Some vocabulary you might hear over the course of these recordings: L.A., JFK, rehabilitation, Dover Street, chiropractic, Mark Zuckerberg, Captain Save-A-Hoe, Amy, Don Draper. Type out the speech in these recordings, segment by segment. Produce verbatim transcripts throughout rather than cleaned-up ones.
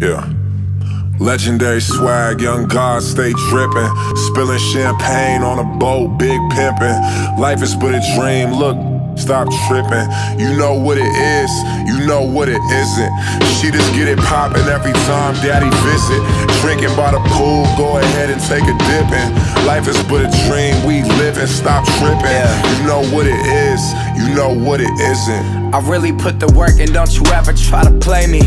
Yeah. Legendary swag, young God stay drippin'. Spilling champagne on a boat, big pimpin'. Life is but a dream, look, stop trippin'. You know what it is, you know what it isn't. She just get it poppin' every time daddy visit. Drinking by the pool, go ahead and take a dippin'. Life is but a dream, we livin', stop trippin'. You know what it is, you know what it isn't. I really put the work in, don't you ever try to play me.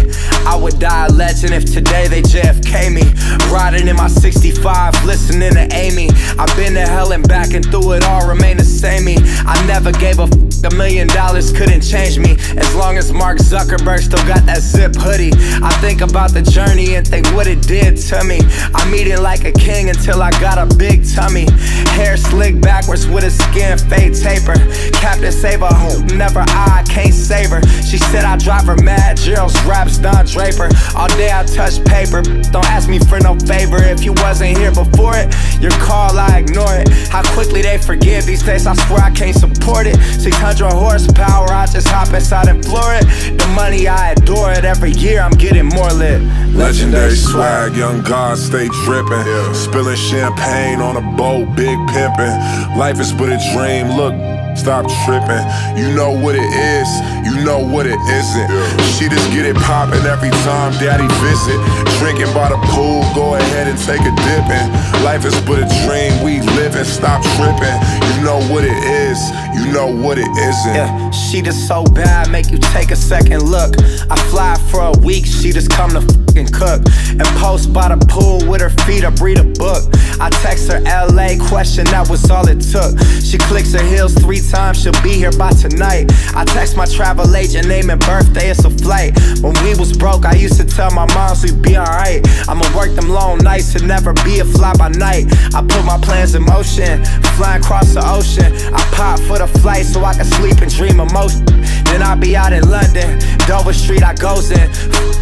I would die a legend if today they J F K me. Riding in my sixty-five, listening to Amy. I've been to hell and back and through it all, remain the same me. I never gave a f***, a million dollars couldn't change me. As long as Mark Zuckerberg still got that zip hoodie. I think about the journey and think what it did to me. I'm eating like a king until I got a big tummy. Hair slicked backwards with a skin fade taper. Captain Saber, never I can't save her. She said I drive her mad. Gerald's raps, Don Draper. All day I touch paper. Don't ask me for no favor. If you wasn't here before it, your call I ignore it. How quickly they forgive these days, I swear I can't support it. Six hundred horsepower, I just hop inside and floor it. The money I adore it. Every year I'm getting more lit. Legendary, Legendary swag, young God stay drippin'. Yeah. Spilling champagne on a boat, big pimpin'. Life is but a dream, look, stop trippin'. You know what it is, you know what it isn't. She just get it poppin' every time daddy visit. Drinking by the pool, go ahead and take a dippin'. Life is but a dream, we livin', stop trippin'. You know what it is, you know what it isn't. Yeah, she just so bad, make you take a second look. I fly for a week, she just come to f***ing cook. And post by the pool with her feet up, read a book. I text her L A question, that was all it took. She clicks her heels three times, she'll be here by tonight. I text my travel agent, name and birthday, it's a flight. When we was broke, I used to tell my moms we'd be alright. I'ma work them long nights and never be a fly by night. I put my plans in motion, flying across the ocean. I pop for the flight so I can sleep and dream of most. Then I be out in London, Dover Street I goes in.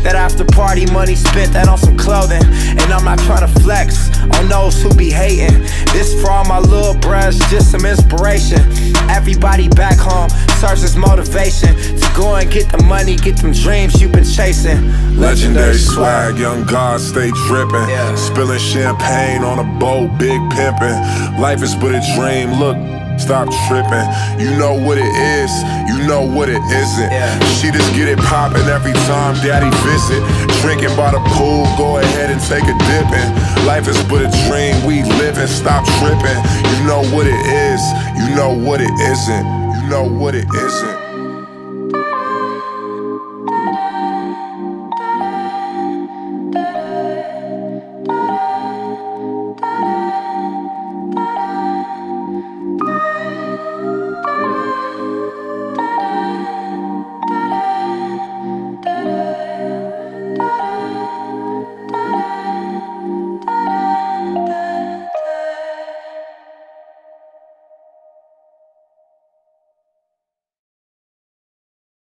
That after party money spent that on some clothing. And I'm not trying to flex on those who be hating. This for all my little bruhs, just some inspiration. Everybody back home serves as motivation to go and get the money, get them dreams you've been chasing. Legendary, Legendary swag, young God stay drippin'. Yeah. Spilling champagne on a boat, big pimpin'. Life is but a dream, look, stop trippin'. You know what it is, you know what it isn't. Yeah. She just get it poppin' every time daddy visit. Drinking by the pool, go ahead and take a dippin'. Life is but a dream, we livin', stop trippin'. You know what it is, you know what it isn't. You know what it isn't.